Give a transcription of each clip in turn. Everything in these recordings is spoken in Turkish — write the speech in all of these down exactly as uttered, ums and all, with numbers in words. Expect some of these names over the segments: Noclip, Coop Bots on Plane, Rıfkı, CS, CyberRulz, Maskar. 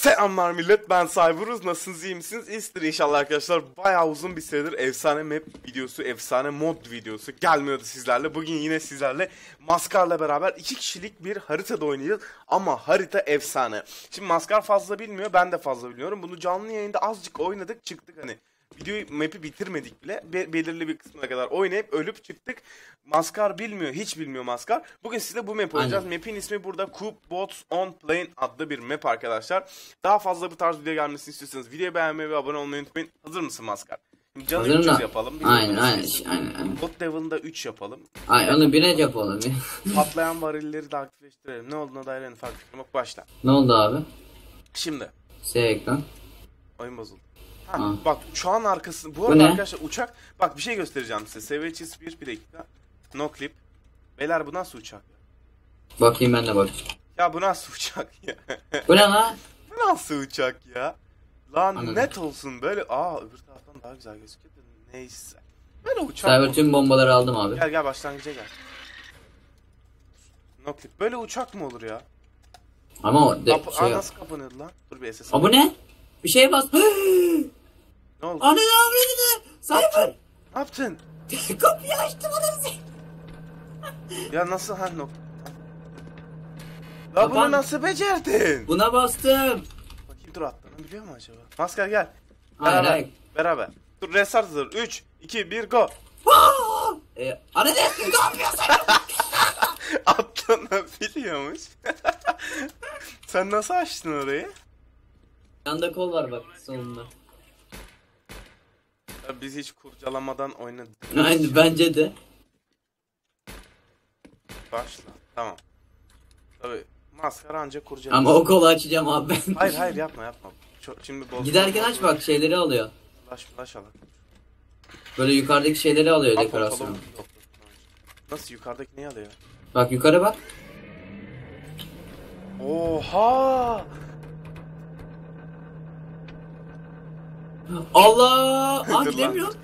Selamlar millet, ben CyberRulz. Nasılsınız, iyi misiniz? İyidir inşallah arkadaşlar. Bayağı uzun bir süredir efsane map videosu, efsane mod videosu gelmiyordu sizlerle. Bugün yine sizlerle Maskar'la beraber iki kişilik bir haritada oynayacağız. Ama harita efsane. Şimdi Maskar fazla bilmiyor, ben de fazla biliyorum. Bunu canlı yayında azıcık oynadık, çıktık hani. Videoyu, map'i bitirmedik bile. Be belirli bir kısmına kadar oynayıp ölüp çıktık. Maskar bilmiyor. Hiç bilmiyor Maskar. Bugün size bu map oynayacağız. Map'in ismi burada Coop Bots on Plane adlı bir map arkadaşlar. Daha fazla bu tarz video gelmesini istiyorsanız videoyu beğenmeyi ve abone olmayı unutmayın. Hazır mısın Maskar? Canı üç yüz yapalım. Aynen aynen, aynen aynen. Bot Devil'da üç yapalım. Aynen, onu bire yapalım. Patlayan varilleri de aktifleştirelim. Ne olduğuna dair en farklı yok. Başla. Ne oldu abi? Şimdi. S ekran. Oyun bozuldu. Ha, ha. Bak şu an arkasında bu, bu arada ne? Arkadaşlar uçak, bak bir şey göstereceğim size. C S bir bir dakika. Noclip. Beyler bu nasıl uçak? Bakayım ben de bak. Ya bu nasıl uçak ya? Bu ne lan? Bu nasıl uçak ya? Lan anladım. Net olsun böyle. Aa öbür taraftan daha güzel gözüküyor. Neyse. Böyle uçak. Cyber tüm bombaları aldım abi. Gel gel başlangıca gel. Noclip böyle uçak mı olur ya? Ama o de, Kap şey nasıl kapanıyordu lan? Dur bir S S. Aa bu ne? Bir şeye bas. Ne oldu? Anne avradını! Cyber! Ne yaptın? Kapıyı açtım adamı. Ya nasıl han o? La bunu nasıl becerdin? Buna bastım. Bakayım dur attım. Biliyor mu acaba? Maskar gel. Beraber. Hayır, hayır. Beraber. Dur restart hazır. üç iki bir go. Eee anne ne yapıyorsun? Attığını biliyormuş. Sen nasıl açtın orayı? Yanda kol var bak sonunda. Biz hiç kurcalamadan oynadık. Aynen bence de. Başla. Tamam. Tabii Maskara ancak kurcalama. Ama o kolu açacağım abi ben. Hayır hayır yapma yapma. Çok, şimdi giderken aç bak şeyleri alıyor. Flash flash alak. Böyle yukarıdaki şeyleri alıyor dekorasyonu. Nasıl yukarıdaki neyi alıyor? Bak yukarı bak. Oha! Allah! Ah gidemiyor.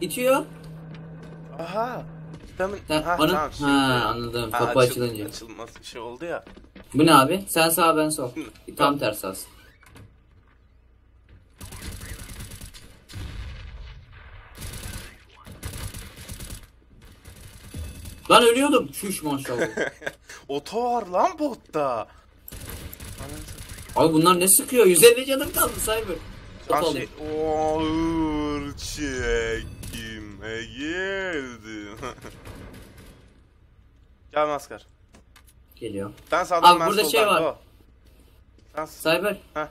İtiyor. Aha. Tamam. Ha, anı... tamam şimdi... ha anladım. Ha, kapı açıl... açılınca. Açılmaz bir şey oldu ya. Bu ne abi? Sen sağ ben sol. Tam tersi as. Lan ölüyordum. Şuş maşallah. Oto var lan botta. Abi bunlar ne sıkıyor? yüz elli canım kaldı Cyber. Şey, oooooor çekime girdim. Gel Maskar. Geliyor. Sen sağdan abi ben burada soldan. Şey var. O. Sen... Cyber. Heh.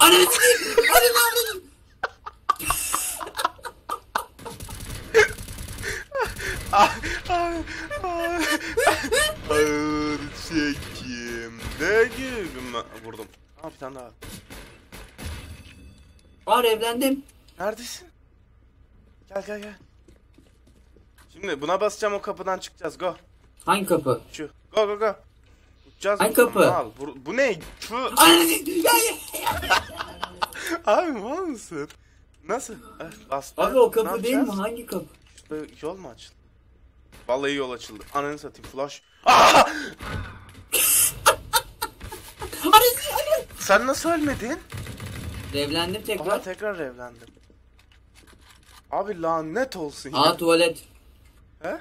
Ananı sikeyim. Ananı avradım. Ağır çekimde girdim. Vurdum. Aa bir tane daha. Var evlendim. Neredesin? Gel gel gel. Şimdi buna basacağım, o kapıdan çıkacağız. Go. Hangi kapı? Şu. Go go go. Uçacağız. Hangi kapı? Al. Bu, bu ne? Şu. Abi mal mısın? Nasıl? Bastı. Abi o kapı değil mi? Hangi kapı? Şurada yol mu açıldı? Vallahi yol açıldı. Ananı satayım flash. Aaaa! Sen nasıl ölmedin? Revlendim tekrar. Aha, tekrar revlendim. Abi lanet olsun ya. Aa tuvalet. He?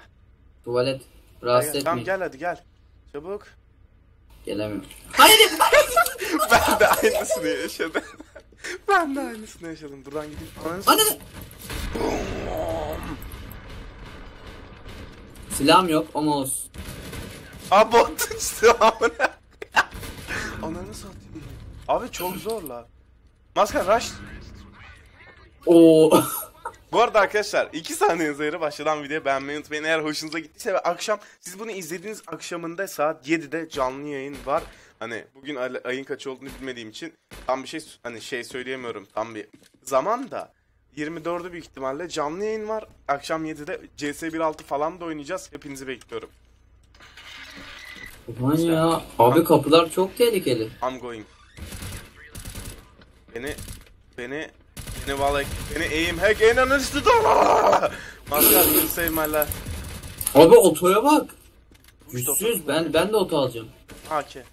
Tuvalet. Rahatsız etmeyin. Tamam gel hadi gel. Çabuk. Gelemiyorum. Hayır. Ben de aynısını yaşadım. Ben de aynısını yaşadım. Buradan gideyim. Ananı. Silahım yok. Omos. Abi bottun silahını. Ananı satayım. Abi çok zor lan. Maskar rush. Oo. Bu arada arkadaşlar iki saniyenize yarı başladan videoyu beğenmeyi unutmayın. Eğer hoşunuza gittiyse ve akşam siz bunu izlediğiniz akşamında saat yedide canlı yayın var. Hani bugün ayın kaçı olduğunu bilmediğim için tam bir şey hani şey söyleyemiyorum tam bir zaman da. yirmi dördü büyük ihtimalle canlı yayın var. Akşam yedide C S bir nokta altı falan da oynayacağız. Hepinizi bekliyorum. Aman ya abi kapılar çok tehlikeli. I'm going. Beni, beni, beni vallahi, beni eğim, hack en anıştı da. Maskar gibi sevmeler. Abi otoya bak. Güçsüz, ben ben de oto alacağım. A K.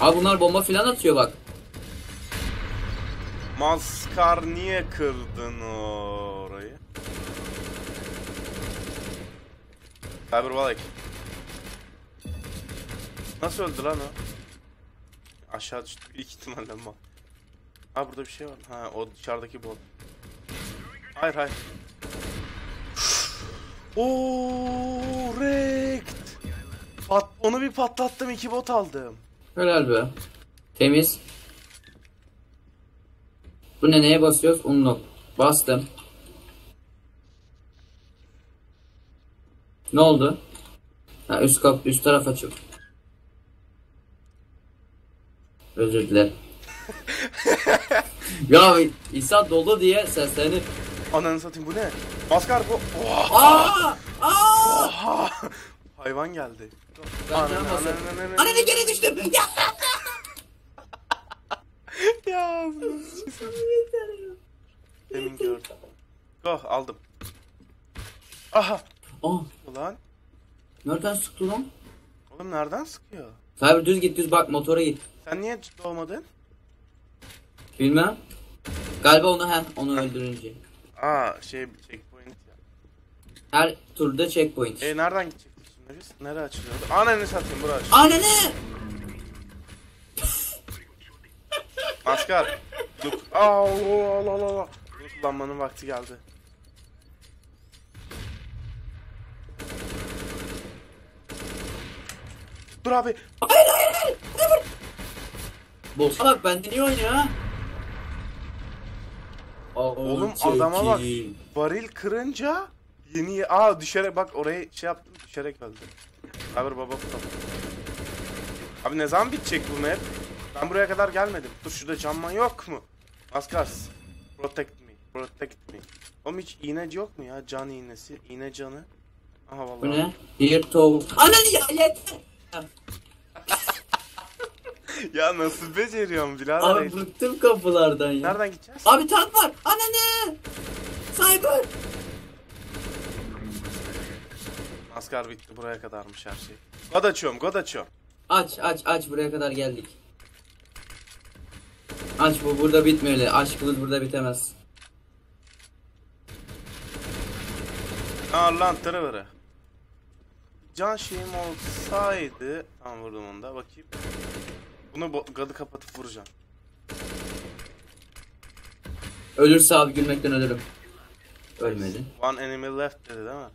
Abi bunlar bomba filan atıyor bak. Maskar niye kırdın orayı? Cyberbalık. Nasıl öldü lan o? Aşağı düştü ilk ihtimalle ama. Ha burada bir şey var. Ha o dışarıdaki bot. Hayır hayır. Ooo rekt. Pat onu bir patlattım, iki bot aldım. Helal be. Temiz. Bu ne, neye basıyoruz? Unlock. Bastım. Ne oldu? Ha, üst kap, üst taraf açık. Özür dilerim. Ya insan doldu diye seslenir. Ananı satayım bu ne? Maskar bu. Oh. Aa! Aa! Oha! Hayvan geldi. Ananı geri düştüm. Ya. Demin gördüm. Oh aldım. Aha. Oh. Ulan. Nereden sıktı lan? Oğlum nereden sıkıyor? Tabii düz git, düz bak motora git. Sen niye doğmadın? Bilmem. Galiba onu hem onu öldürünce. Aa şey checkpoint ya. Her turda checkpoint. E nereden gidecektik biz? Nereye açılıyordu? Ananı satayım buraya. Ananı! Maskar. Dur. Aa la la la. Kullanmanın vakti geldi. Dur abi. Hayır hayır hayır. Dur. Bolsa bak bende niye oynuyor ha? Oğlum adama bak, varil kırınca yeni aa düşerek bak oraya şey yaptım, düşerek öldü. Haber baba tutam. Abi ne zaman bitecek bu map? Ben buraya kadar gelmedim. Dur şurada camman yok mu? Maskar protect me, protect me. Oğlum hiç iğneci yok mu ya? Can iğnesi, iğne canı. Aha vallahi. Bu ne? Bir tov. Ananı yalet. Ya nasıl beceriyorum birader? Abi bıktım kapılardan ya. Nereden gideceğiz? Abi tank var. Ananı! Cyber! Maskar bitti, buraya kadarmış her şey. God açıyorum, God açıyorum. Aç aç aç, buraya kadar geldik. Aç, bu burada bitmeli. Aç kılıç burada bitemez. Aa lan tırıvırı. Can şeyim olsaydı. Tamam vurdum onu da bakayım. Bunu gadı kapatıp vuracağım. Ölürse abi gülmekten ölürüm. Ölmedi. One enemy left dedi değil mi?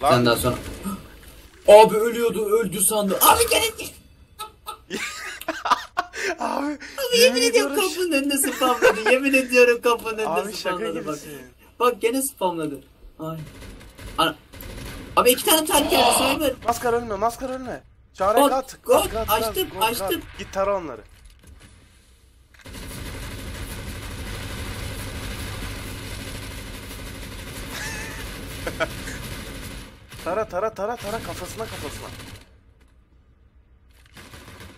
Sen daha sonra. Abi ölüyordu, öldü sandım. Abi gelin. Abi, abi yemin ediyorum kapının önüne spamladı. Yemin ediyorum kapının önüne abi, spamladı bak. Bak gene spamladı. Ay. Ana. Abi iki tane tank geldi Cyber. Maskar ölme, Maskar ölme. Çare God, kat. God, God, açtım, God, açtım. God. Git tara onları. Tara tara tara tara kafasına kafasına.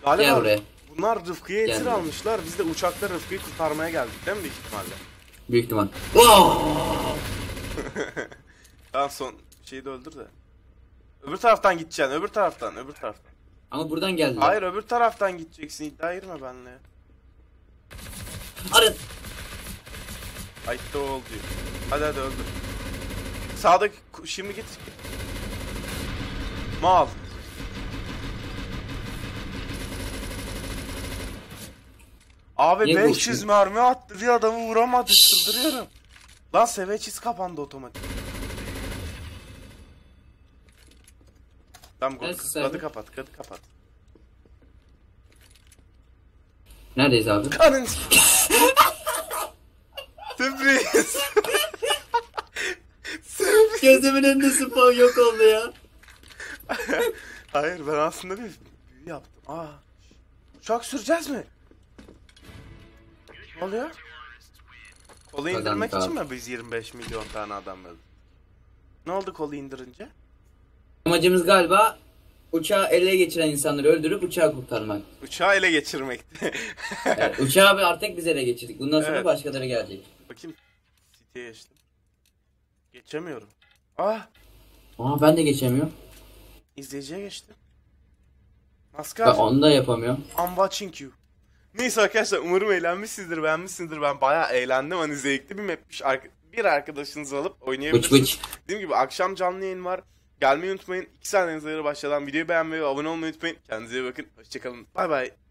Galiba bunlar Rıfkı'ya esir almışlar. Biz de uçakta Rıfkı'yı kurtarmaya geldik değil mi büyük ihtimalle? Büyük ihtimal. Daha son şeyi de öldür de. Öbür taraftan gideceksin, öbür taraftan, öbür taraftan. Ama buradan geldi. Hayır, öbür taraftan gideceksin. İddia ayırma benimle. Arın. Ay da oldu. Hadi hadi öldür. Sağdaki şimdi git. Mal. Abi niye beş yüz boşluyor? Mermi attı diye adamı vuramadı. Sıldırıyorum. Lan seveçiz kapandı otomatik. Tamam kadı kapat, kadı kapat. Neredeyiz abi? Anın. Sürpriz. Sürpriz. Gözümün önünde spawn yok oldu ya. Hayır ben aslında bir büyü yaptım. Aa. Uçak süreceğiz mi? Ne oluyor? Kolu indirmek adam, için abi. Mi biz yirmi beş milyon tane adam öldü? Ne oldu kolu indirince? Amacımız galiba uçağı ele geçiren insanları öldürüp uçağı kurtarmak. Uçağı ele geçirmekti. Yani uçağı artık biz ele geçirdik. Bundan sonra evet. Başkaları gelecek. Bakayım. City'ye geçtim. Geçemiyorum. Ah. Aa ben de geçemiyorum. İzleyiciye geçtim. Maskar. Ben onu da yapamıyorum. I'm watching you. Neyse arkadaşlar, umarım eğlenmişsinizdir, beğenmişsinizdir. Ben bayağı eğlendim. Hani zevkli bir mapmiş. Bir arkadaşınızı alıp oynayabilirsiniz. Bıç, bıç. Dediğim gibi akşam canlı yayın var. Gelmeyi unutmayın. iki saniyeniz ayarı başladan videoyu beğenmeyi ve abone olmayı unutmayın. Kendinize iyi bakın. Hoşçakalın. Bay bay.